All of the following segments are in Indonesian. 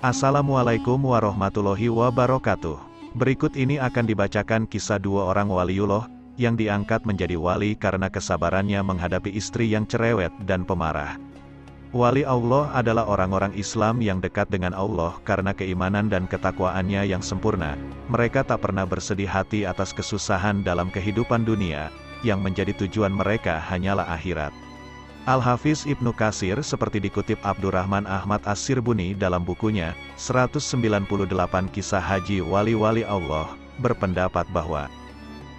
Assalamualaikum warahmatullahi wabarakatuh. Berikut ini akan dibacakan kisah dua orang waliullah, yang diangkat menjadi wali karena kesabarannya menghadapi istri yang cerewet dan pemarah. Wali Allah adalah orang-orang Islam yang dekat dengan Allah karena keimanan dan ketakwaannya yang sempurna. Mereka tak pernah bersedih hati atas kesusahan dalam kehidupan dunia, yang menjadi tujuan mereka hanyalah akhirat. Al-Hafiz Ibnu Kasir seperti dikutip Abdurrahman Ahmad As-Sirbuni dalam bukunya, 198 Kisah Haji Wali-Wali Allah, berpendapat bahwa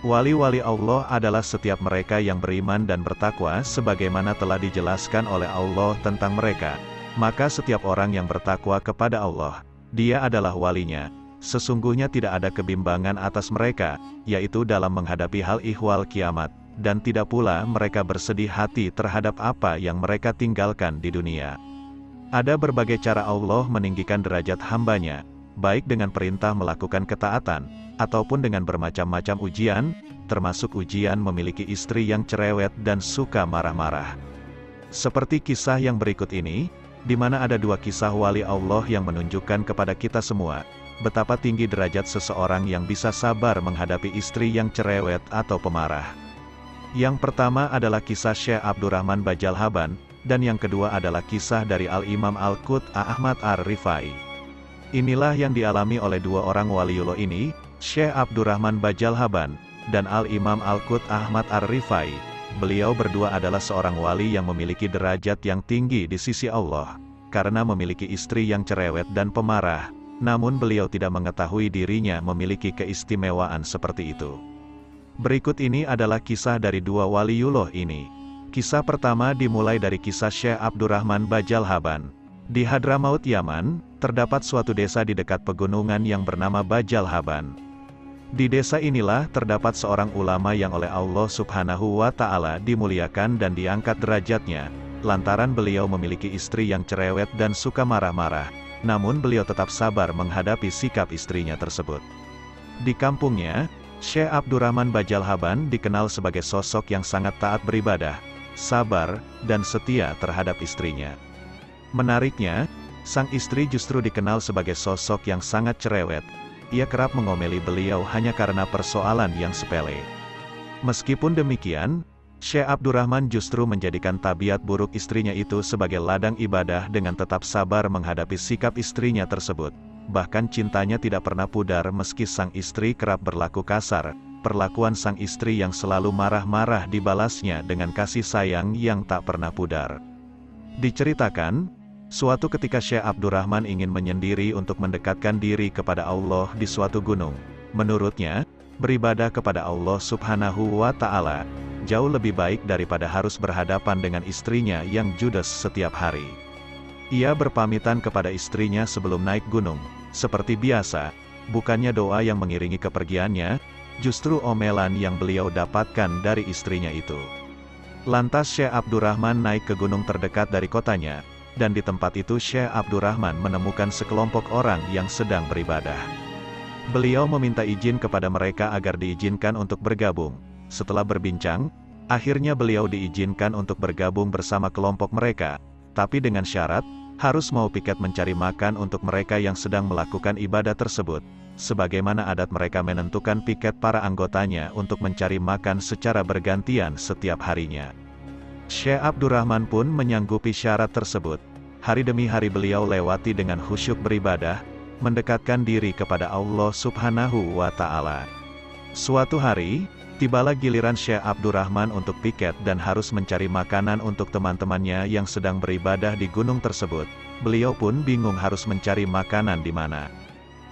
wali-wali Allah adalah setiap mereka yang beriman dan bertakwa sebagaimana telah dijelaskan oleh Allah tentang mereka. Maka setiap orang yang bertakwa kepada Allah, dia adalah walinya. Sesungguhnya tidak ada kebimbangan atas mereka, yaitu dalam menghadapi hal ihwal kiamat, dan tidak pula mereka bersedih hati terhadap apa yang mereka tinggalkan di dunia. Ada berbagai cara Allah meninggikan derajat hambanya, baik dengan perintah melakukan ketaatan, ataupun dengan bermacam-macam ujian, termasuk ujian memiliki istri yang cerewet dan suka marah-marah. Seperti kisah yang berikut ini, di mana ada dua kisah wali Allah yang menunjukkan kepada kita semua betapa tinggi derajat seseorang yang bisa sabar menghadapi istri yang cerewet atau pemarah. Yang pertama adalah kisah Syekh Abdurrahman Bajalhaban, dan yang kedua adalah kisah dari Al-Imam Al-Quthb Ahmad Ar-Rifa'i. Inilah yang dialami oleh dua orang waliullah ini, Syekh Abdurrahman Bajalhaban dan Al-Imam Al-Quthb Ahmad Ar-Rifa'i. Beliau berdua adalah seorang wali yang memiliki derajat yang tinggi di sisi Allah, karena memiliki istri yang cerewet dan pemarah. Namun beliau tidak mengetahui dirinya memiliki keistimewaan seperti itu. Berikut ini adalah kisah dari dua waliullah ini. Kisah pertama dimulai dari kisah Syekh Abdurrahman Bajalhaban. Di Hadramaut Yaman, terdapat suatu desa di dekat pegunungan yang bernama Bajalhaban. Di desa inilah terdapat seorang ulama yang oleh Allah Subhanahu wa Ta'ala dimuliakan dan diangkat derajatnya, lantaran beliau memiliki istri yang cerewet dan suka marah-marah. Namun beliau tetap sabar menghadapi sikap istrinya tersebut. Di kampungnya, Syekh Abdurrahman Bajalhaban dikenal sebagai sosok yang sangat taat beribadah, sabar, dan setia terhadap istrinya. Menariknya, sang istri justru dikenal sebagai sosok yang sangat cerewet. Ia kerap mengomeli beliau hanya karena persoalan yang sepele. Meskipun demikian, Syekh Abdurrahman justru menjadikan tabiat buruk istrinya itu sebagai ladang ibadah dengan tetap sabar menghadapi sikap istrinya tersebut. Bahkan cintanya tidak pernah pudar meski sang istri kerap berlaku kasar. Perlakuan sang istri yang selalu marah-marah dibalasnya dengan kasih sayang yang tak pernah pudar. Diceritakan, suatu ketika Syekh Abdurrahman ingin menyendiri untuk mendekatkan diri kepada Allah di suatu gunung. Menurutnya, beribadah kepada Allah Subhanahu wa Ta'ala jauh lebih baik daripada harus berhadapan dengan istrinya yang judes setiap hari. Ia berpamitan kepada istrinya sebelum naik gunung. Seperti biasa, bukannya doa yang mengiringi kepergiannya, justru omelan yang beliau dapatkan dari istrinya itu. Lantas Syekh Abdurrahman naik ke gunung terdekat dari kotanya, dan di tempat itu Syekh Abdurrahman menemukan sekelompok orang yang sedang beribadah. Beliau meminta izin kepada mereka agar diizinkan untuk bergabung. Setelah berbincang, akhirnya beliau diizinkan untuk bergabung bersama kelompok mereka, tapi dengan syarat, harus mau piket mencari makan untuk mereka yang sedang melakukan ibadah tersebut, sebagaimana adat mereka menentukan piket para anggotanya untuk mencari makan secara bergantian setiap harinya. Syekh Abdurrahman pun menyanggupi syarat tersebut. Hari demi hari beliau lewati dengan khusyuk beribadah, mendekatkan diri kepada Allah Subhanahu wa Ta'ala. Suatu hari, tibalah giliran Syekh Abdurrahman untuk piket dan harus mencari makanan untuk teman-temannya yang sedang beribadah di gunung tersebut. Beliau pun bingung harus mencari makanan di mana.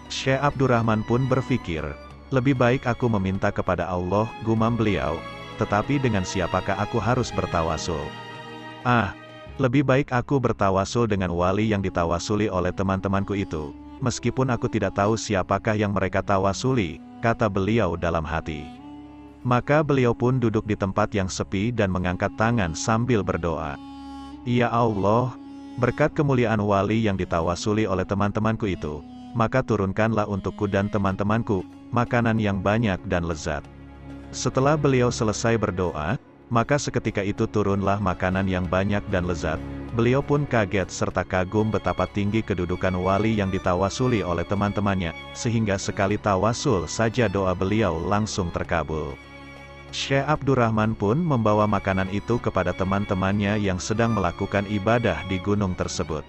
Syekh Abdurrahman pun berpikir, "Lebih baik aku meminta kepada Allah," gumam beliau, "tetapi dengan siapakah aku harus bertawasul? Ah, lebih baik aku bertawasul dengan wali yang ditawasuli oleh teman-temanku itu, meskipun aku tidak tahu siapakah yang mereka tawasuli," kata beliau dalam hati. Maka beliau pun duduk di tempat yang sepi dan mengangkat tangan sambil berdoa. "Ya Allah, berkat kemuliaan wali yang ditawasuli oleh teman-temanku itu, maka turunkanlah untukku dan teman-temanku makanan yang banyak dan lezat." Setelah beliau selesai berdoa, Maka seketika itu turunlah makanan yang banyak dan lezat. Beliau pun kaget serta kagum betapa tinggi kedudukan wali yang ditawasuli oleh teman-temannya, sehingga sekali tawasul saja doa beliau langsung terkabul. Syekh Abdurrahman pun membawa makanan itu kepada teman-temannya yang sedang melakukan ibadah di gunung tersebut.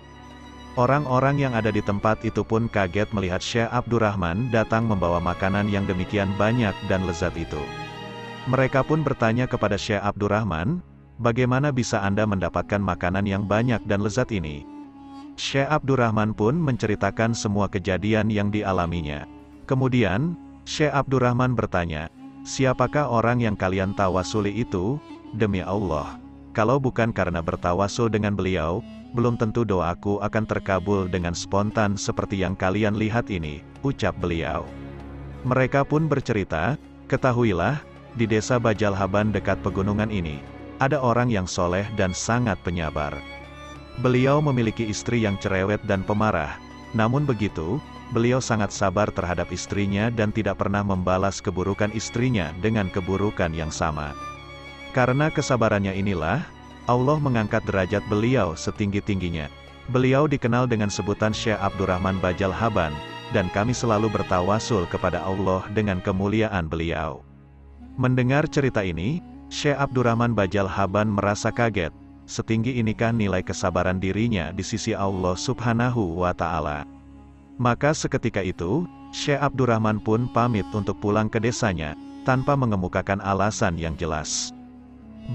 Orang-orang yang ada di tempat itu pun kaget melihat Syekh Abdurrahman datang membawa makanan yang demikian banyak dan lezat itu. Mereka pun bertanya kepada Syekh Abdurrahman, "Bagaimana bisa Anda mendapatkan makanan yang banyak dan lezat ini?" Syekh Abdurrahman pun menceritakan semua kejadian yang dialaminya. Kemudian, Syekh Abdurrahman bertanya, "Siapakah orang yang kalian tawasuli itu?" "Demi Allah, kalau bukan karena bertawasul dengan beliau, belum tentu doaku akan terkabul dengan spontan seperti yang kalian lihat ini," ucap beliau. Mereka pun bercerita, "Ketahuilah, di desa Bajalhaban dekat pegunungan ini, ada orang yang soleh dan sangat penyabar. Beliau memiliki istri yang cerewet dan pemarah. Namun begitu, beliau sangat sabar terhadap istrinya dan tidak pernah membalas keburukan istrinya dengan keburukan yang sama. Karena kesabarannya inilah, Allah mengangkat derajat beliau setinggi-tingginya. Beliau dikenal dengan sebutan Syekh Abdurrahman Bajalhaban, dan kami selalu bertawasul kepada Allah dengan kemuliaan beliau." Mendengar cerita ini, Syekh Abdurrahman Bajalhaban merasa kaget. Setinggi inikah nilai kesabaran dirinya di sisi Allah Subhanahu wa Ta'ala? Maka seketika itu, Syekh Abdurrahman pun pamit untuk pulang ke desanya, tanpa mengemukakan alasan yang jelas.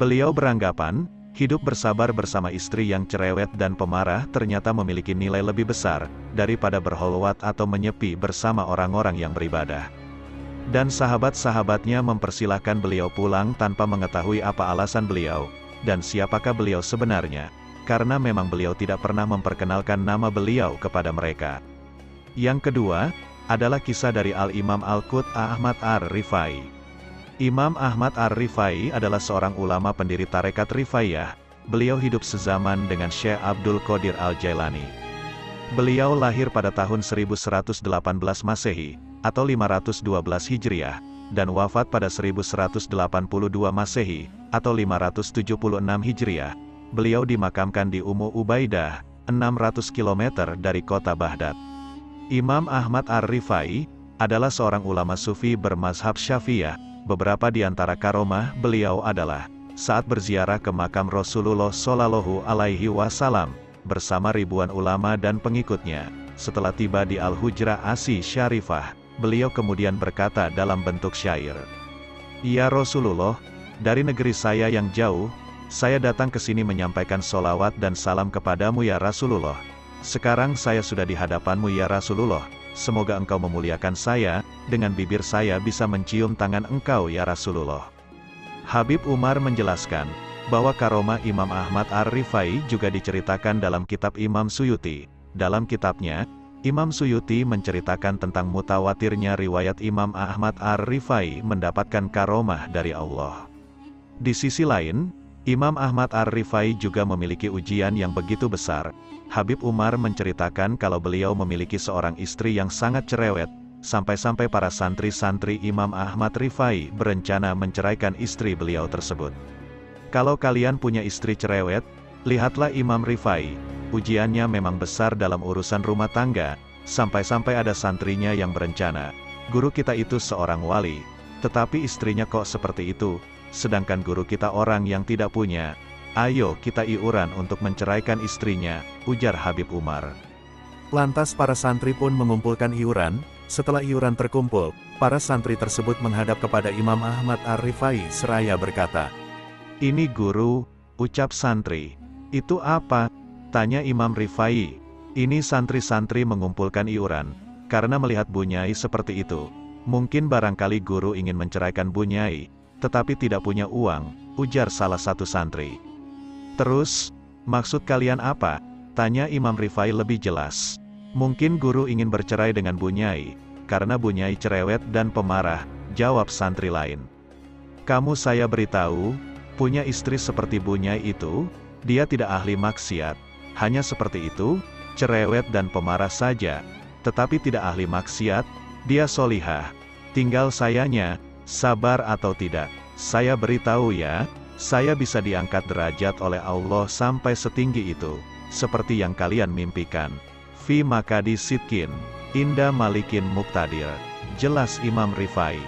Beliau beranggapan, hidup bersabar bersama istri yang cerewet dan pemarah ternyata memiliki nilai lebih besar, daripada berholwat atau menyepi bersama orang-orang yang beribadah. Dan sahabat-sahabatnya mempersilahkan beliau pulang tanpa mengetahui apa alasan beliau, dan siapakah beliau sebenarnya, karena memang beliau tidak pernah memperkenalkan nama beliau kepada mereka. Yang kedua, adalah kisah dari Al-Imam Al-Quthb Ahmad Ar-Rifa'i. Imam Ahmad Ar-Rifa'i adalah seorang ulama pendiri tarekat Rifa'iyah. Beliau hidup sezaman dengan Syekh Abdul Qadir Al-Jailani. Beliau lahir pada tahun 1118 Masehi, atau 512 Hijriah, dan wafat pada 1182 Masehi, atau 576 Hijriah. Beliau dimakamkan di Umu Ubaidah, 600 km dari kota Baghdad. Imam Ahmad Ar-Rifa'i adalah seorang ulama sufi bermazhab Syafi'iyah. Beberapa di antara karomah beliau adalah, saat berziarah ke makam Rasulullah Shallallahu Alaihi Wasallam, bersama ribuan ulama dan pengikutnya. Setelah tiba di Al-Hujra Asy-Syarifah, beliau kemudian berkata dalam bentuk syair, "Ya Rasulullah, dari negeri saya yang jauh, saya datang ke sini menyampaikan sholawat dan salam kepadamu ya Rasulullah. Sekarang saya sudah di hadapanmu ya Rasulullah. Semoga engkau memuliakan saya, dengan bibir saya bisa mencium tangan engkau ya Rasulullah." Habib Umar menjelaskan, bahwa karomah Imam Ahmad Ar-Rifa'i juga diceritakan dalam kitab Imam Suyuti. Dalam kitabnya, Imam Suyuti menceritakan tentang mutawatirnya riwayat Imam Ahmad Ar-Rifa'i mendapatkan karomah dari Allah. Di sisi lain, Imam Ahmad Ar-Rifa'i juga memiliki ujian yang begitu besar. Habib Umar menceritakan kalau beliau memiliki seorang istri yang sangat cerewet, sampai-sampai para santri-santri Imam Ahmad Rifa'i berencana menceraikan istri beliau tersebut. Kalau kalian punya istri cerewet, lihatlah Imam Rifa'i, ujiannya memang besar dalam urusan rumah tangga, sampai-sampai ada santrinya yang berencana, "Guru kita itu seorang wali, tetapi istrinya kok seperti itu, sedangkan guru kita orang yang tidak punya, ayo kita iuran untuk menceraikan istrinya," ujar Habib Umar. Lantas para santri pun mengumpulkan iuran. Setelah iuran terkumpul, para santri tersebut menghadap kepada Imam Ahmad Ar-Rifa'i seraya berkata, "Ini guru," ucap santri. "Itu apa?" tanya Imam Rifa'i. "Ini santri-santri mengumpulkan iuran, karena melihat Bunyai seperti itu. Mungkin barangkali guru ingin menceraikan Bunyai, tetapi tidak punya uang," ujar salah satu santri. "Terus, maksud kalian apa?" tanya Imam Rifa'i lebih jelas. "Mungkin guru ingin bercerai dengan Bunyai, karena Bunyai cerewet dan pemarah," jawab santri lain. "Kamu saya beritahu, punya istri seperti Bunyai itu, dia tidak ahli maksiat, hanya seperti itu, cerewet dan pemarah saja, tetapi tidak ahli maksiat, dia solihah. Tinggal sayanya, sabar atau tidak, saya beritahu ya," Saya bisa diangkat derajat oleh Allah sampai setinggi itu, seperti yang kalian mimpikan. Fi makadi sitkin, inda malikin muqtadir. Jelas Imam Rifai.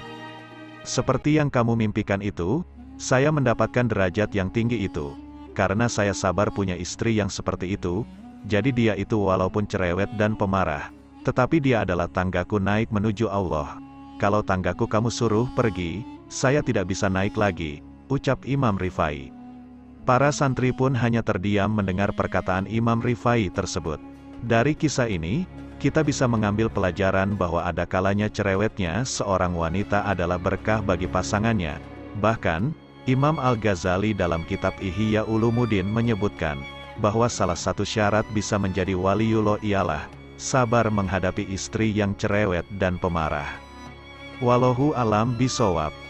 Seperti yang kamu mimpikan itu, saya mendapatkan derajat yang tinggi itu. Karena saya sabar punya istri yang seperti itu, jadi dia itu walaupun cerewet dan pemarah, tetapi dia adalah tanggaku naik menuju Allah. Kalau tanggaku kamu suruh pergi, saya tidak bisa naik lagi, ucap Imam Rifai. Para santri pun hanya terdiam mendengar perkataan Imam Rifai tersebut. Dari kisah ini, kita bisa mengambil pelajaran bahwa ada kalanya cerewetnya seorang wanita adalah berkah bagi pasangannya. Bahkan, Imam Al-Ghazali dalam kitab Ihya Ulumuddin menyebutkan, bahwa salah satu syarat bisa menjadi waliullah ialah, sabar menghadapi istri yang cerewet dan pemarah. Wallahu alam bisawab.